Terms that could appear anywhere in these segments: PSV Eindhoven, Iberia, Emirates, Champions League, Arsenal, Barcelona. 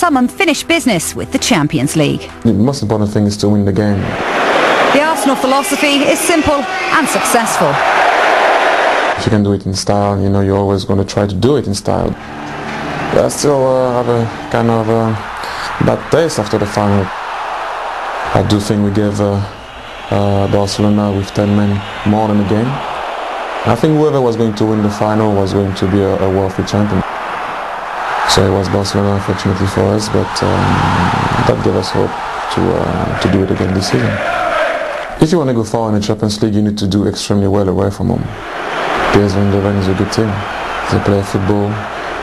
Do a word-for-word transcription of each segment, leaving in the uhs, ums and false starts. Some unfinished business with the Champions League. The most important thing is to win the game. The Arsenal philosophy is simple and successful. If you can do it in style, you know, you're always going to try to do it in style. But I still uh, have a kind of uh, bad taste after the final. I do think we gave uh, uh, Barcelona with ten men more than a game. I think whoever was going to win the final was going to be a, a worthy champion. So it was Barcelona, unfortunately for us, but um, that gave us hope to, uh, to do it again this season. If you want to go far in the Champions League, you need to do extremely well away from home. P S V Eindhoven is a good team. They play football.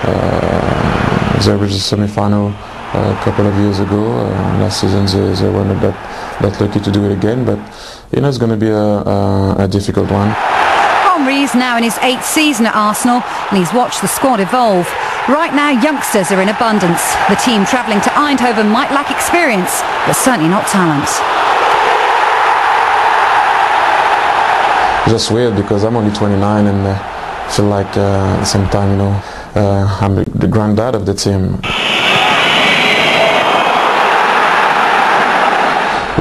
Uh, they reached the semi-final a couple of years ago. Uh, last season they, they were not that, that lucky to do it again, but you know it's going to be a, a, a difficult one. Henry's now in his eighth season at Arsenal, and he's watched the squad evolve. Right now, youngsters are in abundance. The team travelling to Eindhoven might lack experience, but certainly not talent. Just weird because I'm only twenty-nine and uh, feel like uh, sometimes, you know, uh, I'm the, the granddad of the team.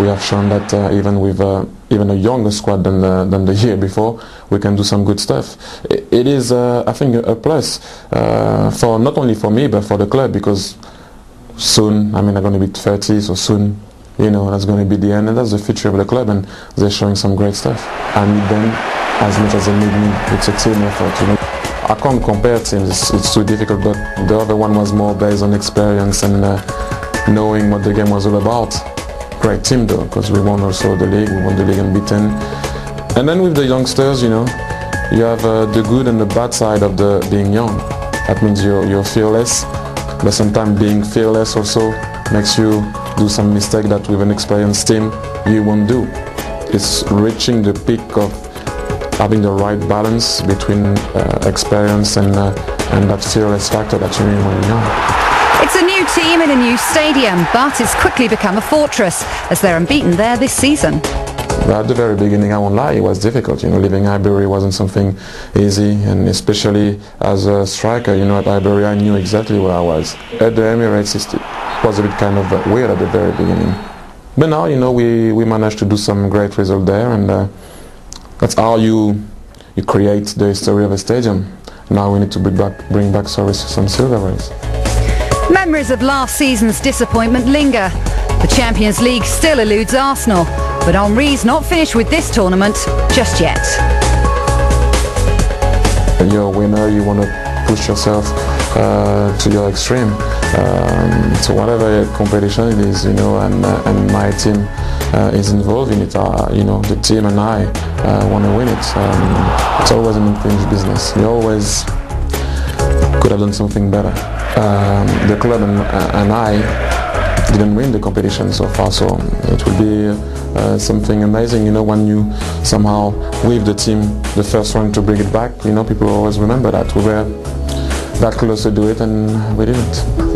We have shown that uh, even with uh, even a younger squad than the, than the year before, we can do some good stuff. It, it is, uh, I think, a plus uh, for not only for me but for the club, because soon, I mean, I'm going to be thirty, so soon. You know, that's going to be the end, and that's the future of the club, and they're showing some great stuff. I need them as much as they need me. It's a team effort, you know. I can't compare teams, it's, it's too difficult, but the other one was more based on experience and uh, knowing what the game was all about. Great team though, because we won also the league, we won the league unbeaten. And then with the youngsters, you know, you have uh, the good and the bad side of the being young. That means you're, you're fearless, but sometimes being fearless also makes you do some mistake that with an experienced team you won't do. It's reaching the peak of having the right balance between uh, experience and, uh, and that fearless factor that you need when you're young. It's a new team in a new stadium, but it's quickly become a fortress as they're unbeaten there this season. At the very beginning, I won't lie, it was difficult. You know, leaving Iberia wasn't something easy, and especially as a striker, you know, at Iberia I knew exactly where I was. At the Emirates, it's was a bit kind of weird at the very beginning. But now, you know, we, we managed to do some great result there, and uh, that's how you you create the history of a stadium. Now we need to bring back, bring back sorry, some silverwares. Memories of last season's disappointment linger. The Champions League still eludes Arsenal, but Henry's not finished with this tournament just yet. You're a winner, you want to push yourself uh, to your extreme. Um, so whatever competition it is, you know, and, uh, and my team uh, is involved in it, uh, you know, the team and I uh, want to win it. Um, it's always an unfinished business. We always could have done something better. Um, the club and, uh, and I didn't win the competition so far, so it will be uh, something amazing, you know, when you somehow with the team the first one to bring it back. You know, people always remember that. We were that close to do it and we didn't.